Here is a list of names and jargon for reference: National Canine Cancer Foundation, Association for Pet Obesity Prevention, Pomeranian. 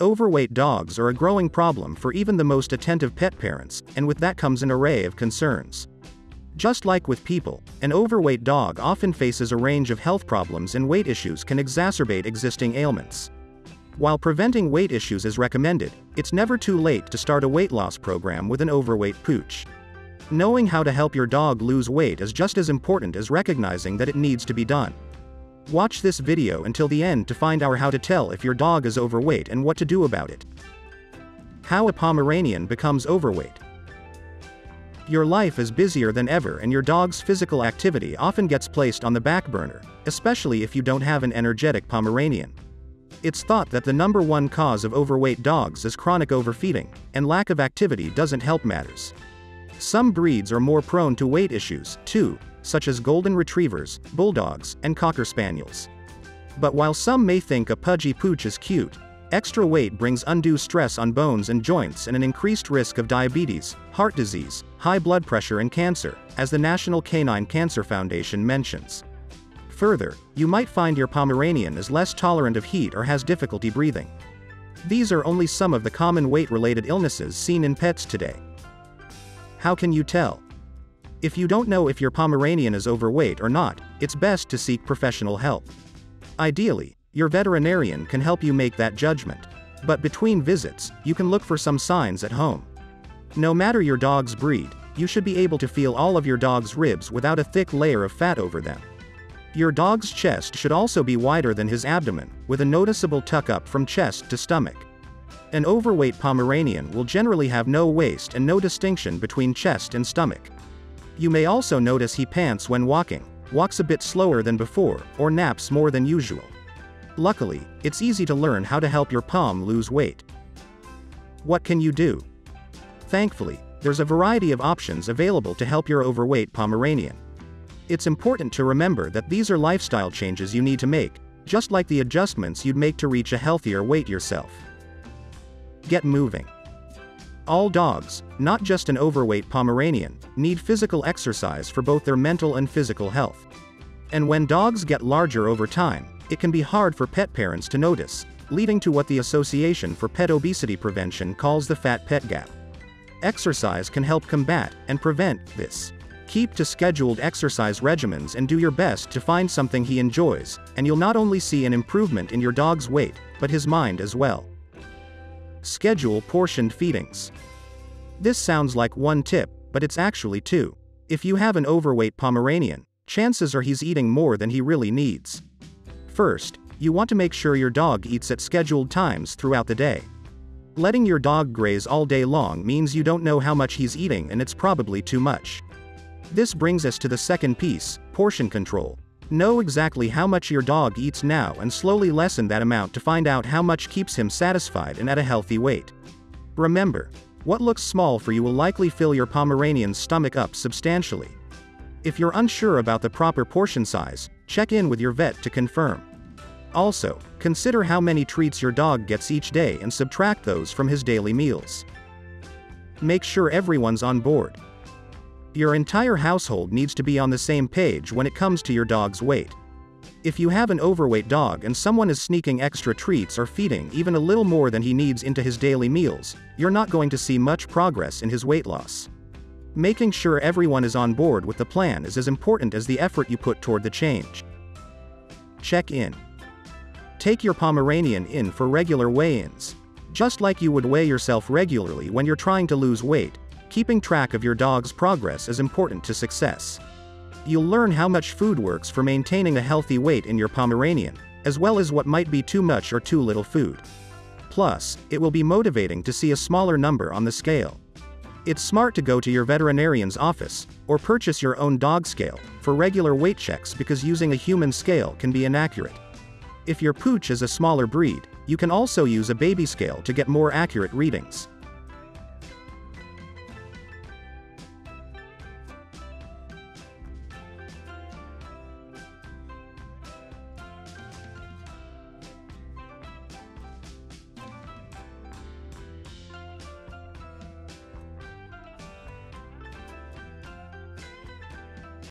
Overweight dogs are a growing problem for even the most attentive pet parents, and with that comes an array of concerns. Just like with people, an overweight dog often faces a range of health problems, and weight issues can exacerbate existing ailments. While preventing weight issues is recommended, it's never too late to start a weight loss program with an overweight pooch. Knowing how to help your dog lose weight is just as important as recognizing that it needs to be done. Watch this video until the end to find out how to tell if your dog is overweight and what to do about it. How a Pomeranian becomes overweight. Your life is busier than ever, and your dog's physical activity often gets placed on the back burner, especially if you don't have an energetic Pomeranian. It's thought that the number one cause of overweight dogs is chronic overfeeding, and lack of activity doesn't help matters. Some breeds are more prone to weight issues, too, such as golden retrievers, bulldogs, and cocker spaniels. But while some may think a pudgy pooch is cute, extra weight brings undue stress on bones and joints and an increased risk of diabetes, heart disease, high blood pressure, and cancer, as the National Canine Cancer Foundation mentions. Further, you might find your Pomeranian is less tolerant of heat or has difficulty breathing. These are only some of the common weight-related illnesses seen in pets today. How can you tell? If you don't know if your Pomeranian is overweight or not, it's best to seek professional help. Ideally, your veterinarian can help you make that judgment. But between visits, you can look for some signs at home. No matter your dog's breed, you should be able to feel all of your dog's ribs without a thick layer of fat over them. Your dog's chest should also be wider than his abdomen, with a noticeable tuck up from chest to stomach. An overweight Pomeranian will generally have no waist and no distinction between chest and stomach. You may also notice he pants when walking, walks a bit slower than before, or naps more than usual. Luckily, it's easy to learn how to help your pom lose weight. What can you do? Thankfully, there's a variety of options available to help your overweight Pomeranian. It's important to remember that these are lifestyle changes you need to make, just like the adjustments you'd make to reach a healthier weight yourself. Get moving. All dogs, not just an overweight Pomeranian, need physical exercise for both their mental and physical health. And when dogs get larger over time, it can be hard for pet parents to notice, leading to what the Association for Pet Obesity Prevention calls the fat pet gap. Exercise can help combat and prevent this. Keep to scheduled exercise regimens and do your best to find something he enjoys, and you'll not only see an improvement in your dog's weight, but his mind as well. Schedule portioned feedings. This sounds like one tip, but it's actually two. If you have an overweight Pomeranian, chances are he's eating more than he really needs. First, you want to make sure your dog eats at scheduled times throughout the day. Letting your dog graze all day long means you don't know how much he's eating, and it's probably too much. This brings us to the second piece, portion control. Know exactly how much your dog eats now and slowly lessen that amount to find out how much keeps him satisfied and at a healthy weight. Remember, what looks small for you will likely fill your Pomeranian's stomach up substantially. If you're unsure about the proper portion size, check in with your vet to confirm. Also, consider how many treats your dog gets each day and subtract those from his daily meals. Make sure everyone's on board. Your entire household needs to be on the same page when it comes to your dog's weight. If you have an overweight dog and someone is sneaking extra treats or feeding even a little more than he needs into his daily meals, you're not going to see much progress in his weight loss. Making sure everyone is on board with the plan is as important as the effort you put toward the change. Check in. Take your Pomeranian in for regular weigh-ins. Just like you would weigh yourself regularly when you're trying to lose weight, keeping track of your dog's progress is important to success. You'll learn how much food works for maintaining a healthy weight in your Pomeranian, as well as what might be too much or too little food. Plus, it will be motivating to see a smaller number on the scale. It's smart to go to your veterinarian's office, or purchase your own dog scale, for regular weight checks, because using a human scale can be inaccurate. If your pooch is a smaller breed, you can also use a baby scale to get more accurate readings.